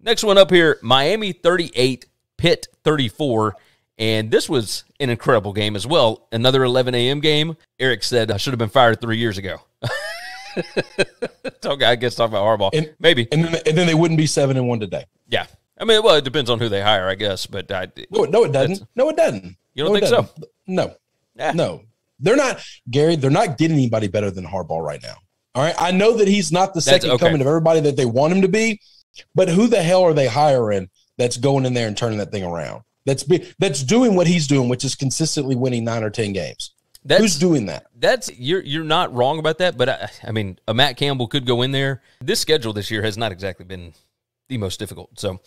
Next one up here, Miami 38, Pitt 34. And this was an incredible game as well. Another 11 a.m. game. Eric said, I should have been fired 3 years ago. I guess talking about Harbaugh. And, maybe. And then they wouldn't be 7-1 today. Yeah. I mean, well, it depends on who they hire, I guess. But no, it doesn't. No, it doesn't. You don't think so? No. Yeah. No. They're not, Gary, they're not getting anybody better than Harbaugh right now. All right. I know that he's not the second coming of everybody that they want him to be, but who the hell are they hiring that's going in there and turning that thing around? That's doing what he's doing, which is consistently winning 9 or 10 games. Who's doing that? You're not wrong about that, but I mean, a Matt Campbell could go in there. This schedule this year has not exactly been the most difficult. So,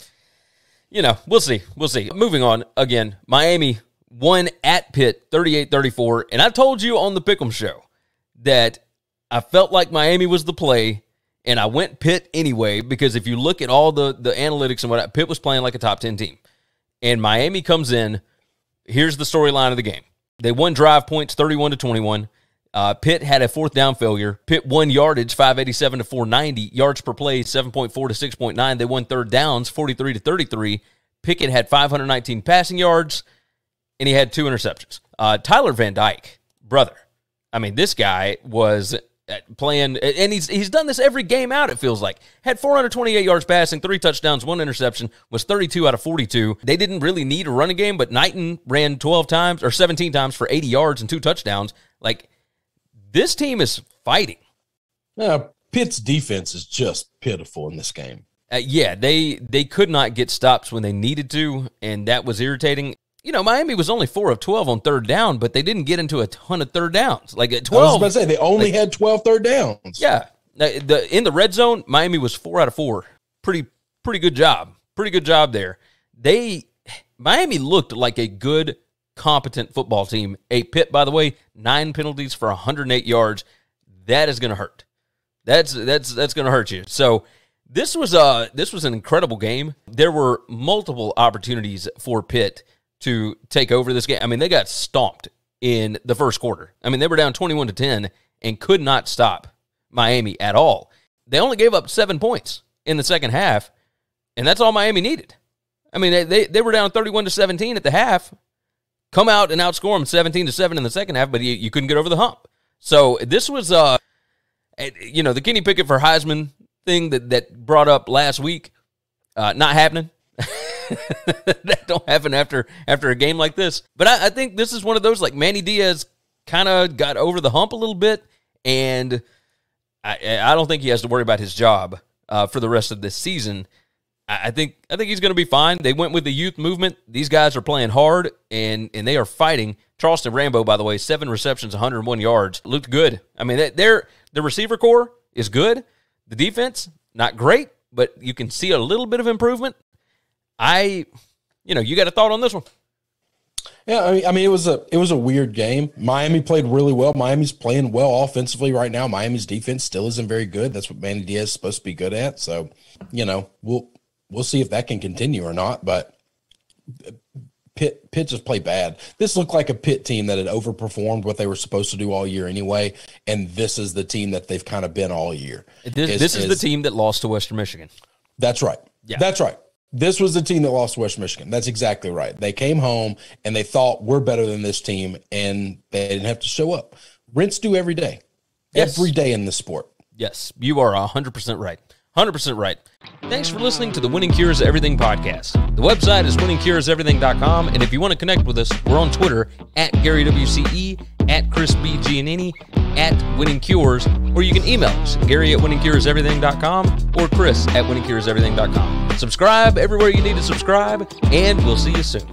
you know, we'll see. We'll see. Moving on again, Miami won at Pitt 38-34, and I told you on the Pick'em show that I felt like Miami was the play, and I went Pitt anyway because if you look at all the analytics and what Pitt was playing like a top 10 team. And Miami comes in. Here's the storyline of the game. They won drive points 31-21. Pitt had a fourth down failure. Pitt won yardage 587 to 490, yards per play 7.4 to 6.9. They won third downs 43 to 33. Pickett had 519 passing yards, and he had 2 interceptions. Tyler Van Dyke, brother. I mean, this guy was playing, and he's done this every game out, it feels like. Had 428 yards passing, 3 touchdowns, 1 interception, was 32 out of 42. They didn't really need a running game, but Knighton ran 12 times or 17 times for 80 yards and 2 touchdowns. Like, this team is fighting. Pitt's defense is just pitiful in this game. They could not get stops when they needed to, and that was irritating. You know, Miami was only 4 of 12 on third down, but they didn't get into a ton of third downs. Like at 12, I was about to say, they only had 12 third downs. Yeah. In the red zone, Miami was 4 out of 4. Pretty good job. Pretty good job there. Miami looked like a good, competent football team. A Pitt, by the way, 9 penalties for 108 yards. That is going to hurt. That's going to hurt you. So this was an incredible game. There were multiple opportunities for Pitt to take over this game. I mean, they got stomped in the first quarter. I mean, they were down 21-10 and could not stop Miami at all. They only gave up 7 points in the second half, and that's all Miami needed. I mean, they were down 31-17 at the half, come out and outscore them 17-7 in the second half, but you couldn't get over the hump. So this was, you know, the Kenny Pickett for Heisman thing that brought up last week, not happening. That don't happen after a game like this. But I think this is one of those, like, Manny Diaz kind of got over the hump a little bit, and I don't think he has to worry about his job for the rest of this season. I think he's going to be fine. They went with the youth movement. These guys are playing hard, and they are fighting. Charleston Rambo, by the way, 7 receptions, 101 yards. Looked good. I mean, the receiver core is good. The defense, not great, but you can see a little bit of improvement. You got a thought on this one? Yeah, I mean, it was a weird game. Miami played really well. Miami's playing well offensively right now. Miami's defense still isn't very good. That's what Manny Diaz is supposed to be good at. So, you know, we'll see if that can continue or not. But Pitt just played bad. This looked like a Pitt team that had overperformed what they were supposed to do all year anyway, and this is the team that they've kind of been all year. This is the team that lost to Western Michigan. That's right. Yeah, that's right. This was the team that lost to Western Michigan. That's exactly right. They came home, and they thought we're better than this team, and they didn't have to show up. Rinse due every day. Yes. Every day in this sport. Yes, you are 100% right. 100% right. Thanks for listening to the Winning Cures Everything podcast. The website is winningcureseverything.com, and if you want to connect with us, we're on Twitter, at GaryWCE, at ChrisBGiannini, at Winning Cures, or you can email us, Gary at winningcureseverything.com or Chris at winningcureseverything.com. Subscribe everywhere you need to subscribe, and we'll see you soon.